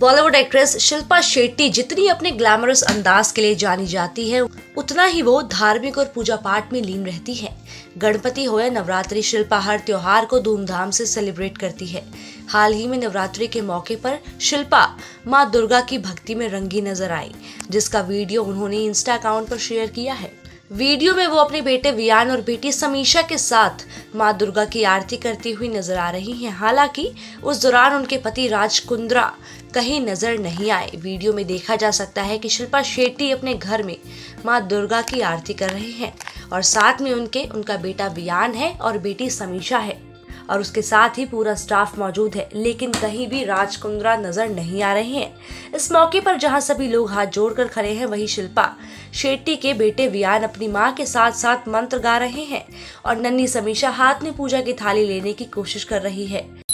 Bollywood actress Shilpa Shetty जितनी अपने glamorous अंदाज के लिए जानी जाती है, उतना ही वो धार्मिक और पूजा पाठ में लीन रहती है। गणपति हो या नवरात्रि, शिल्पा हर त्योहार को धूमधाम से सेलिब्रेट करती है। हाल ही में नवरात्रि के मौके पर शिल्पा माँ दुर्गा की भक्ति में रंगी नजर आई, जिसका वीडियो उन्होंने इंस्टा अकाउंट पर शेयर किया है। वीडियो में वो अपने बेटे वियान और बेटी समीशा के साथ माँ दुर्गा की आरती करती हुई नजर आ रही हैं। हालांकि उस दौरान उनके पति राज कुंद्रा कहीं नजर नहीं आए। वीडियो में देखा जा सकता है कि शिल्पा शेट्टी अपने घर में माँ दुर्गा की आरती कर रहे हैं और साथ में उनका बेटा वियान है और बेटी समीशा है और उसके साथ ही पूरा स्टाफ मौजूद है, लेकिन कहीं भी राज कुंद्रा नजर नहीं आ रहे हैं। इस मौके पर जहां सभी लोग हाथ जोड़कर खड़े हैं, वहीं शिल्पा शेट्टी के बेटे वियान अपनी मां के साथ साथ मंत्र गा रहे हैं और नन्ही समीशा हाथ में पूजा की थाली लेने की कोशिश कर रही है।